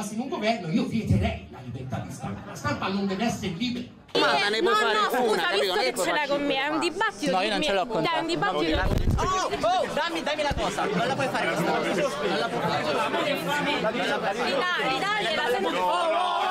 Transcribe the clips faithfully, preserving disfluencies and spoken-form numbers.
tornasse in un governo io vieterei la libertà di stampa, la stampa non deve essere libera. Ma eh, ne puoi no, fare no, una, scusa, visto che ce l'hai con me, è un dibattito. No, io non ce l'ho con te. Dai, un dibattito. Oh, oh, dammi, dammi la cosa. Non la puoi fare questa cosa. Non la puoi fare. Ridagli, la cosa.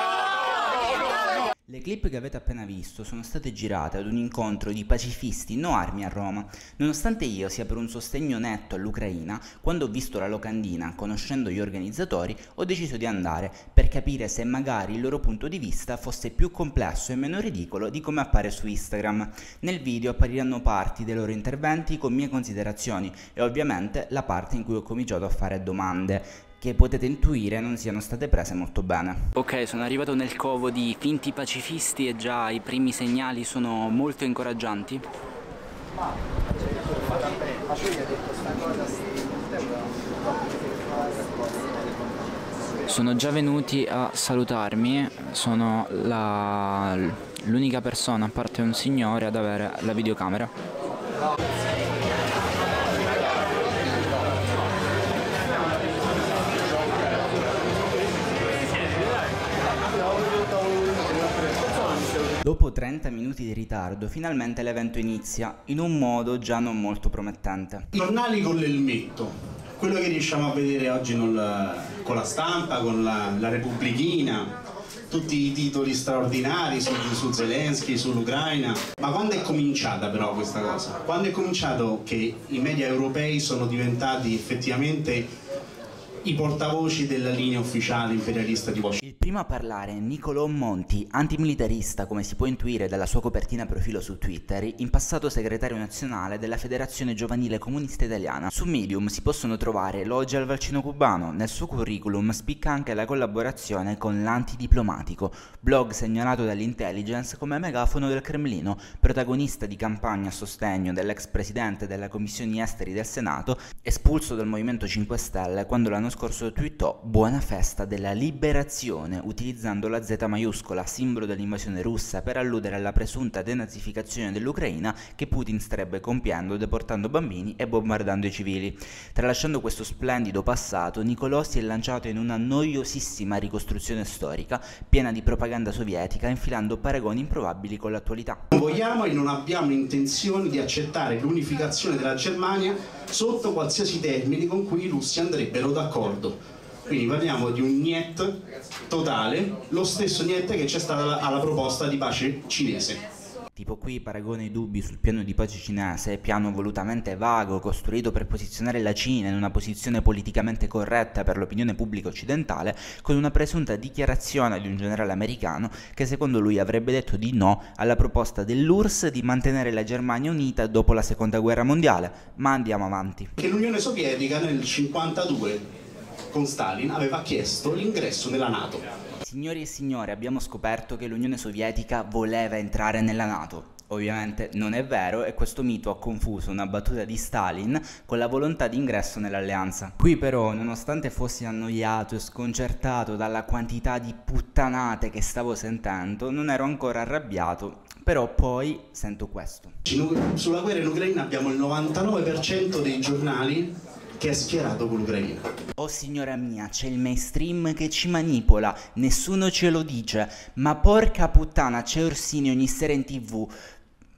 Le clip che avete appena visto sono state girate ad un incontro di pacifisti no armi a Roma. Nonostante io sia per un sostegno netto all'Ucraina, quando ho visto la locandina, conoscendo gli organizzatori, ho deciso di andare per capire se magari il loro punto di vista fosse più complesso e meno ridicolo di come appare su Instagram. Nel video appariranno parti dei loro interventi con mie considerazioni e ovviamente la parte in cui ho cominciato a fare domande, che potete intuire non siano state prese molto bene. Ok, sono arrivato nel covo di finti pacifisti e già i primi segnali sono molto incoraggianti. Sono già venuti a salutarmi, sono l'unica persona, a parte un signore, ad avere la videocamera. Dopo trenta minuti di ritardo, finalmente l'evento inizia, in un modo già non molto promettente. I giornali con l'elmetto, quello che riusciamo a vedere oggi non la, con la stampa, con la, la Repubblichina, tutti i titoli straordinari su, su Zelensky, sull'Ucraina. Ma quando è cominciata però questa cosa? Quando è cominciato che i media europei sono diventati effettivamente i portavoci della linea ufficiale imperialista di Washington? Il primo a parlare è Nicolò Monti, antimilitarista come si può intuire dalla sua copertina profilo su Twitter, in passato segretario nazionale della Federazione Giovanile Comunista Italiana. Su Medium si possono trovare elogi al vaccino cubano, nel suo curriculum spicca anche la collaborazione con l'antidiplomatico, blog segnalato dall'intelligence come megafono del Cremlino, protagonista di campagna a sostegno dell'ex presidente della Commissione Esteri del Senato, espulso dal Movimento cinque Stelle quando l'hanno scorso twittò "Buona festa della liberazione", utilizzando la Z maiuscola, simbolo dell'invasione russa, per alludere alla presunta denazificazione dell'Ucraina che Putin starebbe compiendo deportando bambini e bombardando i civili. Tralasciando questo splendido passato, Nicolò si è lanciato in una noiosissima ricostruzione storica piena di propaganda sovietica, infilando paragoni improbabili con l'attualità. Non vogliamo e non abbiamo intenzione di accettare l'unificazione della Germania sotto qualsiasi termine con cui i russi andrebbero d'accordo. Quindi parliamo di un niet totale, lo stesso niet che c'è stata alla proposta di pace cinese. Tipo qui paragona i dubbi sul piano di pace cinese, piano volutamente vago, costruito per posizionare la Cina in una posizione politicamente corretta per l'opinione pubblica occidentale, con una presunta dichiarazione di un generale americano che secondo lui avrebbe detto di no alla proposta dell'U R S S di mantenere la Germania unita dopo la seconda guerra mondiale. Ma andiamo avanti. Che l'Unione Sovietica nel cinquantadue con Stalin aveva chiesto l'ingresso nella NATO. Signori e signore, abbiamo scoperto che l'Unione Sovietica voleva entrare nella NATO. Ovviamente non è vero e questo mito ha confuso una battuta di Stalin con la volontà di ingresso nell'alleanza. Qui però, nonostante fossi annoiato e sconcertato dalla quantità di puttanate che stavo sentendo, non ero ancora arrabbiato, però poi sento questo. Sulla guerra in Ucraina abbiamo il novantanove per cento dei giornali che è schierato con l'Ucraina. Oh signora mia, c'è il mainstream che ci manipola, nessuno ce lo dice, ma porca puttana c'è Orsini ogni sera in tv.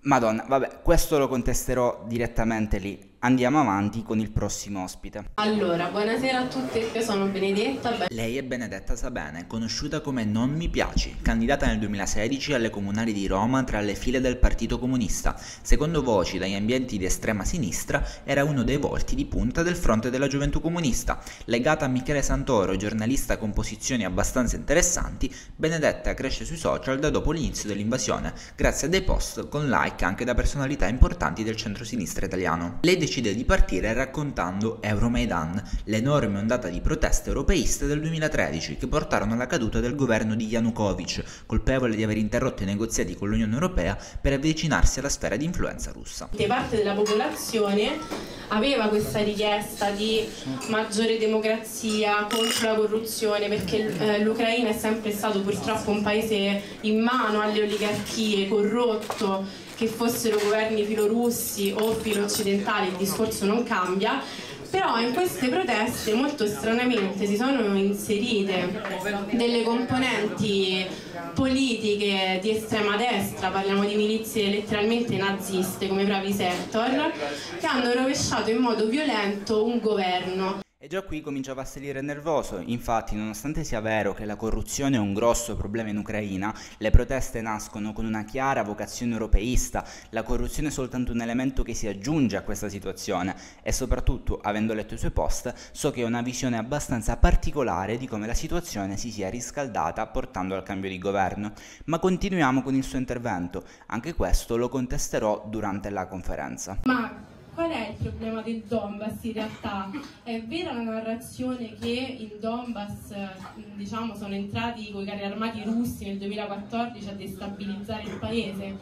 Madonna, vabbè, questo lo contesterò direttamente lì. Andiamo avanti con il prossimo ospite. Allora, buonasera a tutti, io sono Benedetta. Lei è Benedetta Sabene, conosciuta come Non Mi Piaci, candidata nel duemilasedici alle comunali di Roma tra le file del Partito Comunista. Secondo voci dagli ambienti di estrema sinistra, era uno dei volti di punta del fronte della gioventù comunista. Legata a Michele Santoro, giornalista con posizioni abbastanza interessanti, Benedetta cresce sui social da dopo l'inizio dell'invasione, grazie a dei post con like anche da personalità importanti del centro-sinistra italiano. Lei decide di partire raccontando Euromaidan, l'enorme ondata di proteste europeiste del duemilatredici che portarono alla caduta del governo di Yanukovych, colpevole di aver interrotto i negoziati con l'Unione Europea per avvicinarsi alla sfera di influenza russa. Parte della popolazione aveva questa richiesta di maggiore democrazia contro la corruzione, perché l'Ucraina è sempre stato purtroppo un paese in mano alle oligarchie, corrotto, che fossero governi filorussi o filo occidentali il discorso non cambia, però in queste proteste molto stranamente si sono inserite delle componenti politiche di estrema destra, parliamo di milizie letteralmente naziste come i Pravi Sector, che hanno rovesciato in modo violento un governo. E già qui cominciava a salire nervoso, infatti nonostante sia vero che la corruzione è un grosso problema in Ucraina, le proteste nascono con una chiara vocazione europeista, la corruzione è soltanto un elemento che si aggiunge a questa situazione e soprattutto, avendo letto i suoi post, so che ha una visione abbastanza particolare di come la situazione si sia riscaldata portando al cambio di governo. Ma continuiamo con il suo intervento, anche questo lo contesterò durante la conferenza. Ma qual è il problema del Donbass in realtà? È vera la narrazione che in Donbass, diciamo, sono entrati con i carri armati russi nel duemilaquattordici a destabilizzare il paese?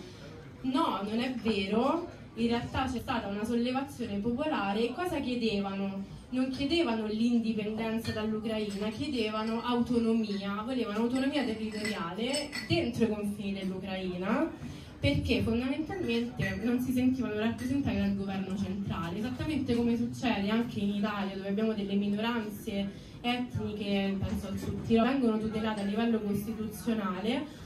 No, non è vero, in realtà c'è stata una sollevazione popolare e cosa chiedevano? Non chiedevano l'indipendenza dall'Ucraina, chiedevano autonomia, volevano autonomia territoriale dentro i confini dell'Ucraina, perché fondamentalmente non si sentivano rappresentati dal governo centrale, esattamente come succede anche in Italia, dove abbiamo delle minoranze etniche, penso al sud, che vengono tutelate a livello costituzionale,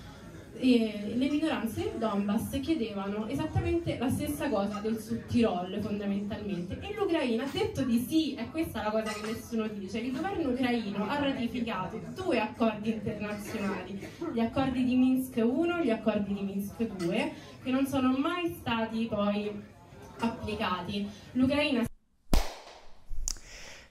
e le minoranze del Donbass chiedevano esattamente la stessa cosa del Sud Tirol fondamentalmente, e l'Ucraina ha detto di sì. E questa è la cosa che nessuno dice: il governo ucraino ha ratificato due accordi internazionali, gli accordi di Minsk uno e gli accordi di Minsk due, che non sono mai stati poi applicati. L'Ucraina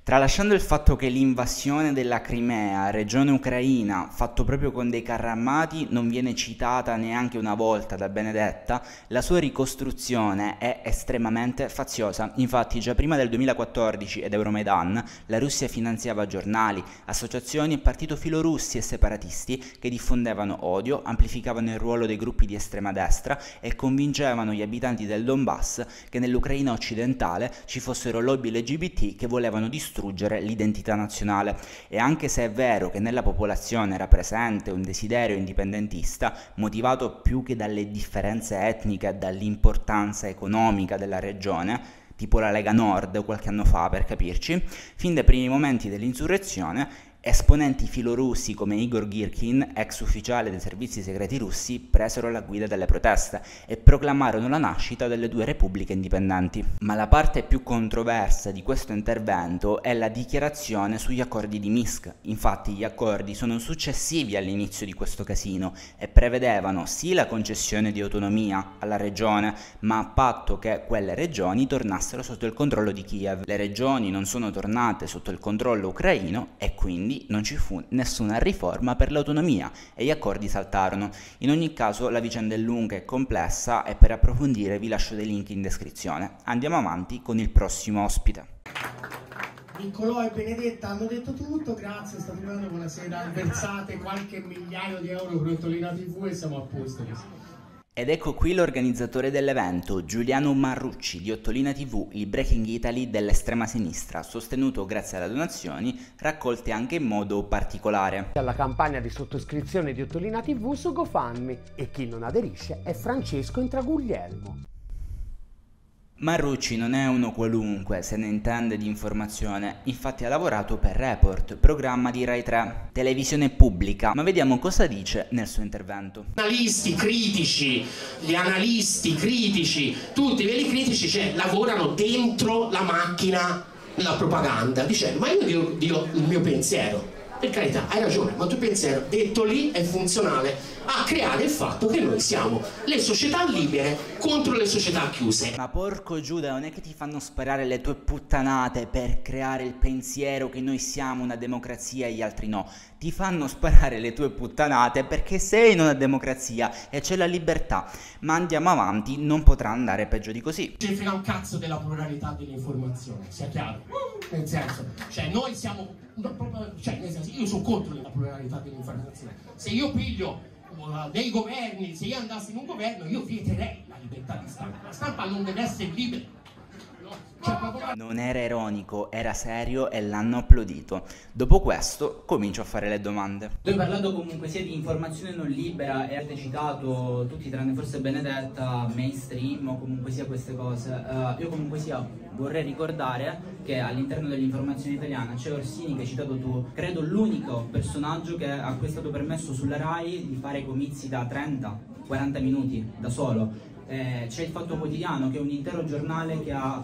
Tralasciando il fatto che l'invasione della Crimea, regione ucraina, fatto proprio con dei carri armati, non viene citata neanche una volta da Benedetta, la sua ricostruzione è estremamente faziosa. Infatti già prima del duemilaquattordici ed Euromaidan, la Russia finanziava giornali, associazioni e partito filorussi e separatisti che diffondevano odio, amplificavano il ruolo dei gruppi di estrema destra e convincevano gli abitanti del Donbass che nell'Ucraina occidentale ci fossero lobby L G B T che volevano distruggere distruggere l'identità nazionale. E anche se è vero che nella popolazione era presente un desiderio indipendentista motivato più che dalle differenze etniche e dall'importanza economica della regione, tipo la Lega Nord qualche anno fa per capirci, fin dai primi momenti dell'insurrezione esponenti filorussi come Igor Girkin, ex ufficiale dei servizi segreti russi, presero la guida delle proteste e proclamarono la nascita delle due repubbliche indipendenti. Ma la parte più controversa di questo intervento è la dichiarazione sugli accordi di Minsk. Infatti gli accordi sono successivi all'inizio di questo casino e prevedevano sì la concessione di autonomia alla regione, ma a patto che quelle regioni tornassero sotto il controllo di Kiev. Le regioni non sono tornate sotto il controllo ucraino e quindi non ci fu nessuna riforma per l'autonomia e gli accordi saltarono. In ogni caso la vicenda è lunga e complessa e per approfondire vi lascio dei link in descrizione. Andiamo avanti con il prossimo ospite. Nicolò e Benedetta hanno detto tutto, grazie, sta finendo, buonasera, versate qualche migliaio di euro per Ottolina T V e siamo a posto. Ed ecco qui l'organizzatore dell'evento, Giuliano Marrucci di Ottolina T V, il Breaking Italy dell'estrema sinistra, sostenuto grazie alle donazioni raccolte anche in modo particolare. Alla campagna di sottoscrizione di Ottolina T V su GoFundMe, e chi non aderisce è Francesco Intraguglielmo. Marrucci non è uno qualunque, se ne intende di informazione, infatti ha lavorato per Report, programma di Rai tre, televisione pubblica, ma vediamo cosa dice nel suo intervento. Gli analisti critici, gli analisti critici, tutti i veri critici, cioè, lavorano dentro la macchina della propaganda, dicendo ma io dico, dico il mio pensiero, per carità hai ragione, ma il tuo pensiero detto lì è funzionale a creare il fatto che noi siamo le società libere contro le società chiuse. Ma porco Giuda, non è che ti fanno sparare le tue puttanate per creare il pensiero che noi siamo una democrazia e gli altri no, ti fanno sparare le tue puttanate perché sei in una democrazia e c'è la libertà. Ma andiamo avanti, non potrà andare peggio di così. Ci frega un cazzo della pluralità dell'informazione, sia chiaro, nel senso, cioè noi siamo proprio, cioè nel senso, io sono contro la pluralità dell'informazione. Se io piglio dei governi, se io andassi in un governo io vieterei la libertà di stampa, la stampa non deve essere libera, no? Non era ironico, era serio e l'hanno applaudito. Dopo questo comincio a fare le domande. Tu hai parlato comunque sia di informazione non libera e hai citato tutti tranne forse Benedetta, mainstream o comunque sia queste cose. Uh, io comunque sia vorrei ricordare che all'interno dell'informazione italiana c'è Orsini che hai citato tu, credo l'unico personaggio che a cui è stato permesso sulla RAI di fare comizi da trenta quaranta minuti da solo. Eh, c'è il Fatto Quotidiano che è un intero giornale che ha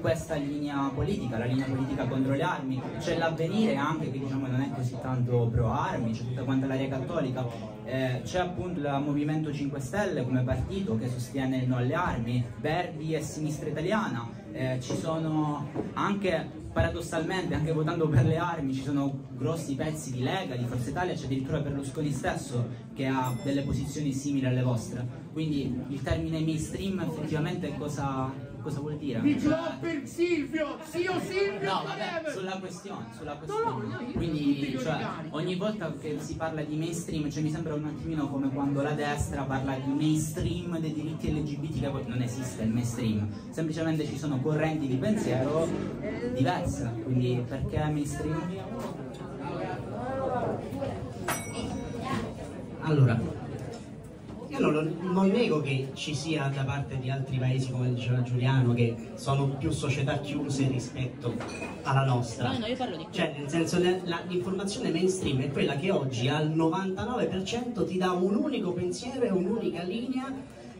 questa linea politica, la linea politica contro le armi, c'è l'Avvenire anche che diciamo non è così tanto pro armi, c'è tutta quanta l'area cattolica, eh, c'è appunto il Movimento cinque Stelle come partito che sostiene il no alle armi, Verdi e sinistra italiana, eh, ci sono anche paradossalmente anche votando per le armi ci sono grossi pezzi di Lega, di Forza Italia, c'è addirittura Berlusconi stesso che ha delle posizioni simili alle vostre. Quindi il termine mainstream effettivamente cosa, cosa vuol dire? Di per Silvio, sì o Silvio? No, vabbè, sulla questione, sulla questione. No, no, no, quindi cioè, ogni volta che si parla di mainstream, cioè mi sembra un attimino come quando la destra parla di mainstream dei diritti L G B T, che non esiste il mainstream, semplicemente ci sono correnti di pensiero diverse, quindi perché mainstream? Allora... Io non, non nego che ci sia da parte di altri paesi, come diceva Giuliano, che sono più società chiuse rispetto alla nostra. No, no, io parlo di cioè, nel senso, l'informazione mainstream è quella che oggi al novantanove per cento ti dà un unico pensiero e un'unica linea,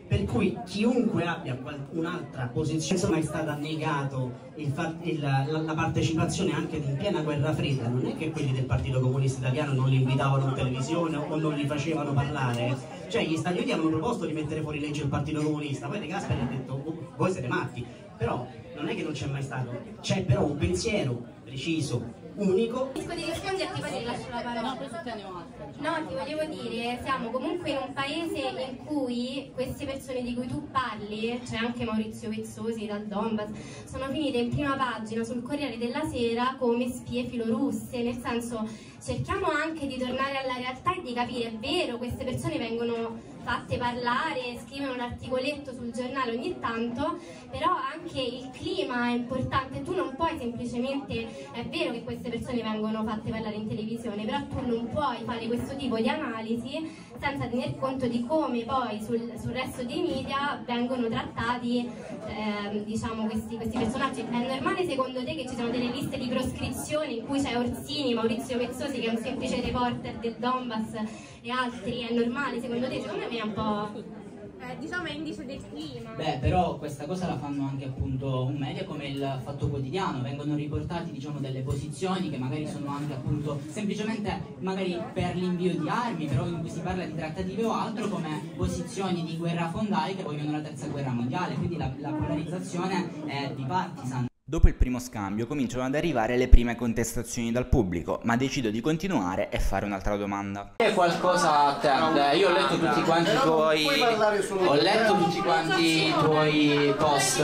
per cui chiunque abbia un'altra posizione, insomma, è stata negato il far, il, la, la partecipazione anche in piena guerra fredda. Non è che quelli del Partito Comunista Italiano non li invitavano in televisione o non li facevano parlare. Cioè gli Stati Uniti hanno proposto di mettere fuori legge il Partito Comunista, poi De Gasperi ha detto oh, voi siete matti, però non è che non c'è mai stato, c'è però un pensiero preciso, unico. Finisco di risponderti, poi ti lascio la parola. No, questo teniamo altro. No, ti volevo dire, siamo comunque in un paese in cui queste persone di cui tu parli, c'è cioè anche Maurizio Vezzosi dal Donbass, sono finite in prima pagina sul Corriere della Sera come spie filorusse, nel senso cerchiamo anche di tornare alla realtà e di capire, è vero, queste persone vengono fatte parlare, scrivono un articoletto sul giornale ogni tanto, però anche il clima è importante, tu non puoi semplicemente, è vero che queste persone vengono fatte parlare in televisione, però tu non puoi fare questo tipo di analisi senza tener conto di come poi sul, sul resto dei media vengono trattati eh, diciamo questi, questi personaggi. È normale secondo te che ci sono delle liste di proscrizione in cui c'è Orsini, Maurizio Vezzosi che è un semplice reporter del Donbass e altri? È normale secondo te? Secondo me un po'... Eh, diciamo è indice del clima. Beh, però questa cosa la fanno anche appunto un media come il Fatto Quotidiano, vengono riportati diciamo delle posizioni che magari sono anche appunto semplicemente magari per l'invio di armi, però in cui si parla di trattative o altro, come posizioni di guerra fondai che vogliono la terza guerra mondiale, quindi la, la polarizzazione è di partisan. Dopo il primo scambio cominciano ad arrivare le prime contestazioni dal pubblico, ma decido di continuare e fare un'altra domanda. C'è qualcosa a te? Io ho letto tutti quanti i tuoi, ho letto tutti quanti i tuoi post,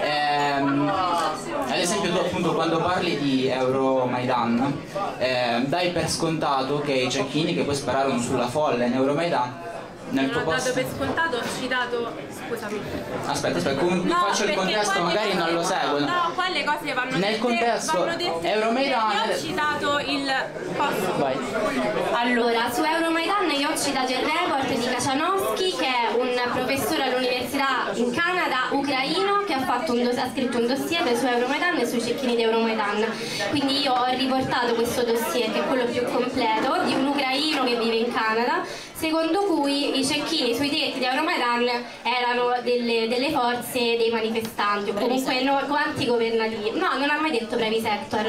ehm, ad esempio tu appunto quando parli di Euromaidan eh, dai per scontato che i cecchini che poi spararono sulla folla in Euromaidan nel non tuo posto. Dato per scontato, ho citato, scusami. Aspetta, aspetta, com no, faccio il contesto, magari non lo seguono. No, quelle cose vanno nel dette, contesto Euromaidan. Io ho citato il posto. Vai. Allora, su Euromaidan io ho citato il report di Katchanovsky, che è un professore all'università in Canada, ucraino, che ha, fatto un ha scritto un dossier su Euromaidan e sui cecchini di Euromaidan. Quindi io ho riportato questo dossier, che è quello più completo, di un ucraino che vive in Canada, secondo cui i cecchini sui tetti di Euromaidan erano delle, delle forze dei manifestanti o comunque no, antigovernativi. No, non ha mai detto Pravi Sector.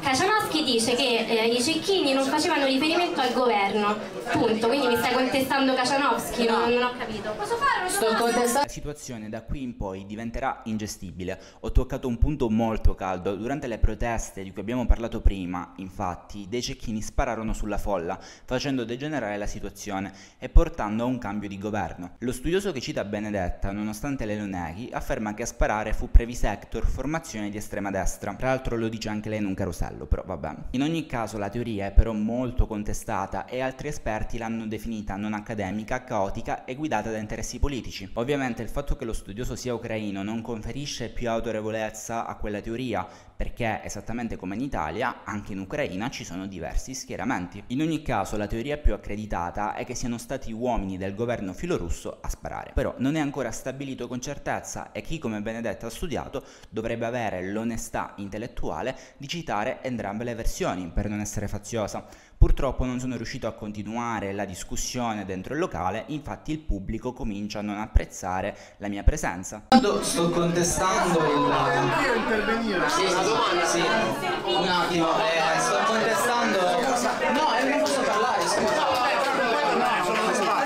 Katchanovsky dice che eh, i cecchini non facevano riferimento al governo, punto. Quindi mi stai contestando Katchanovsky? No, non ho capito. Posso fare? Sto contestando. La situazione da qui in poi diventerà ingestibile. Ho toccato un punto molto caldo. Durante le proteste di cui abbiamo parlato prima, infatti, dei cecchini spararono sulla folla, facendo degenerare la situazione. e portando a un cambio di governo. Lo studioso che cita Benedetta, nonostante le lo neghi, afferma che a sparare fu Pravi Sector, formazione di estrema destra. Tra l'altro lo dice anche lei in un carosello, però vabbè. In ogni caso la teoria è però molto contestata e altri esperti l'hanno definita non accademica, caotica e guidata da interessi politici. Ovviamente il fatto che lo studioso sia ucraino non conferisce più autorevolezza a quella teoria, perché esattamente come in Italia, anche in Ucraina ci sono diversi schieramenti. In ogni caso la teoria più accreditata è che siano stati uomini del governo filorusso a sparare. Però non è ancora stabilito con certezza e chi come Benedetta ha studiato dovrebbe avere l'onestà intellettuale di citare entrambe le versioni per non essere faziosa. Purtroppo non sono riuscito a continuare la discussione dentro il locale, infatti il pubblico comincia a non apprezzare la mia presenza. Quando sto contestando il... intervenire. Sì, una domanda, sì. Un attimo, eh, sto contestando... No, eh, non posso parlare, scusa.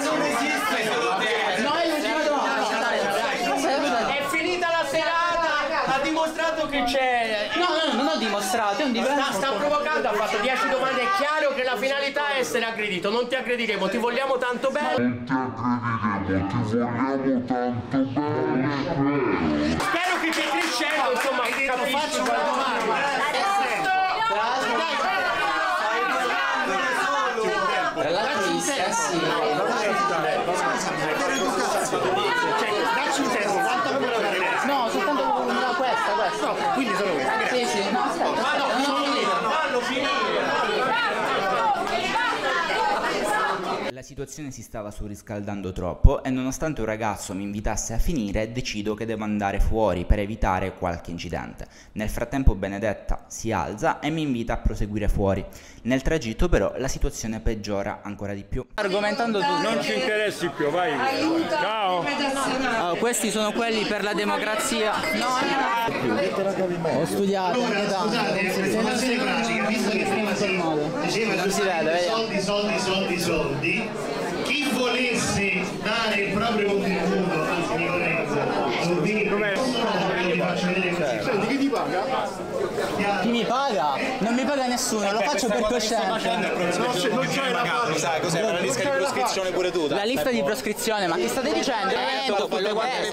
Non esiste. No, è l'ultima domanda. È finita la serata, ha dimostrato che c'è... No, no, non ho dimostrato, è un diverso. Sta provocando, ha fatto dieci domande. È chiaro che la finalità è essere aggredito, non ti aggrediremo, ti vogliamo tanto bene. Non ti aggrediremo, ti vogliamo tanto bene. Spero che ti crescendo, insomma, che capisci. Faccio una domanda. Tra l'altro gli stessi... Dacci un tempo, quanto ancora vedere? No, soltanto una questa, questa. No, quindi sono questa. Sì, sì, no, aspetta, aspetta. La situazione si stava surriscaldando troppo e nonostante un ragazzo mi invitasse a finire, decido che devo andare fuori per evitare qualche incidente. Nel frattempo Benedetta si alza e mi invita a proseguire fuori. Nel tragitto però la situazione peggiora ancora di più. Argomentando tu, non ci interessi più, vai. Aiuta. Ciao. Oh, questi sono quelli per la democrazia. No, no. Ho studiato. Allora, scusate, se non si pratica, visto che prima si vede, soldi, soldi, soldi, soldi. Chi volesse dare il proprio contributo al signore Orsini, vi faccio vedere così. Chi ti paga? Chi mi paga? Non mi paga nessuno, lo faccio per coscienza. Non c'è la pagata, sai cos'è? La lista di proscrizione pure tu. La lista di proscrizione, ma che state dicendo? Eh,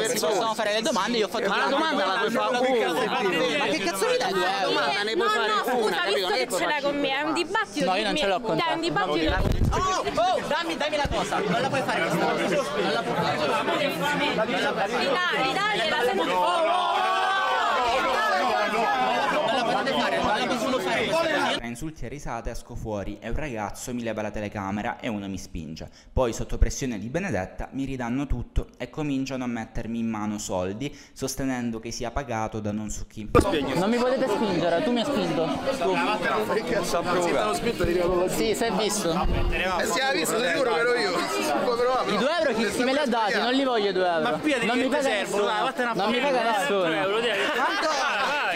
si possono fare le domande, io ho fatto una domanda. Ma che cazzo mi dai? No, no, scusa, visto che ce l'hai con me, è un dibattito. No, io non ce l'ho con te. È un dibattito. Oh, oh, dammi, dammi la cosa, non la puoi fare questa cosa. Non la puoi fare. Ridagli, dagli, la sento. Oh, no, non la potete fare, non la possono fare. Tra insulti e risate esco fuori e un ragazzo mi leva la telecamera e uno mi spinge. Poi sotto pressione di Benedetta mi ridanno tutto e cominciano a mettermi in mano soldi, sostenendo che sia pagato da non so chi. Non mi potete spingere, tu mi hai spinto. Che cazzo ha provato? Sì, si è visto. Eh, si è visto, sicuro che ero io. I due euro chi me li ha dati, non li voglio due euro. Ma via, non mi paga nessuno. Non mi paga nessuno.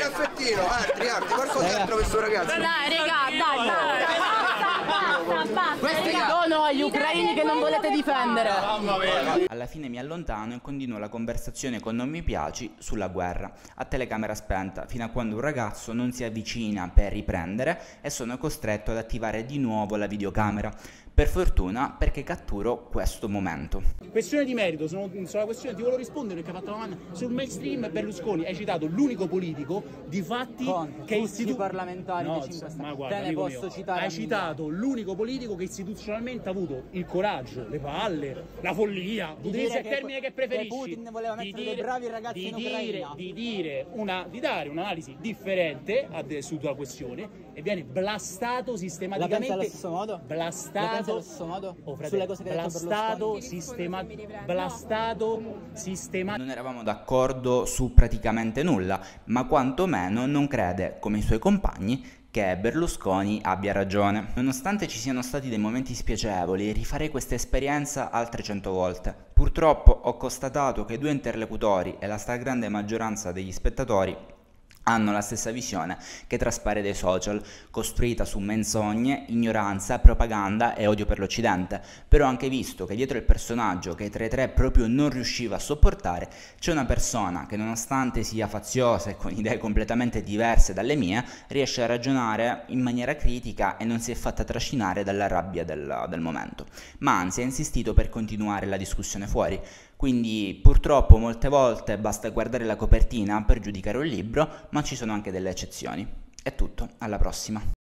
Caffettino, altri, altri, qualcosa altro questo ragazzo. Dai, regà, dai, dai, dai, dai. Questi sono agli ucraini che non volete difendere. Alla fine mi allontano e continuo la conversazione con Non Mi Piaci sulla guerra, a telecamera spenta, fino a quando un ragazzo non si avvicina per riprendere e sono costretto ad attivare di nuovo la videocamera. Per fortuna, perché catturo questo momento. Questione di merito, sono, sulla questione ti volevo rispondere perché ha fatto una domanda sul mainstream. Berlusconi, hai citato l'unico politico di fatti Conte, che istituisce parlamentari no, di cinque Stelle. Ma guarda, te ne posso mio. citare. Hai citato l'unico politico che istituzionalmente ha avuto il coraggio, le palle, la follia, di dire il termine che preferisci. Che Putin voleva mettere di dire, dei bravi ragazzi di in Ucraina. Dire, di dire una di dare un'analisi differente sulla questione e viene blastato sistematicamente. La pensa allo stesso modo? Blastato. Allo stesso modo, oh, sulle cose che blastato, sistema, blastato, sistema. Non eravamo d'accordo su praticamente nulla, ma quantomeno non crede, come i suoi compagni, che Berlusconi abbia ragione. Nonostante ci siano stati dei momenti spiacevoli, rifarei questa esperienza altre cento volte. Purtroppo ho constatato che i due interlocutori e la stragrande maggioranza degli spettatori hanno la stessa visione che traspare dai social, costruita su menzogne, ignoranza, propaganda e odio per l'Occidente. Però ho anche visto che dietro il personaggio che tra i tre proprio non riusciva a sopportare c'è una persona che, nonostante sia faziosa e con idee completamente diverse dalle mie, riesce a ragionare in maniera critica e non si è fatta trascinare dalla rabbia del, del momento, ma anzi ha insistito per continuare la discussione fuori. Quindi purtroppo molte volte basta guardare la copertina per giudicare un libro, ma ci sono anche delle eccezioni. È tutto, alla prossima.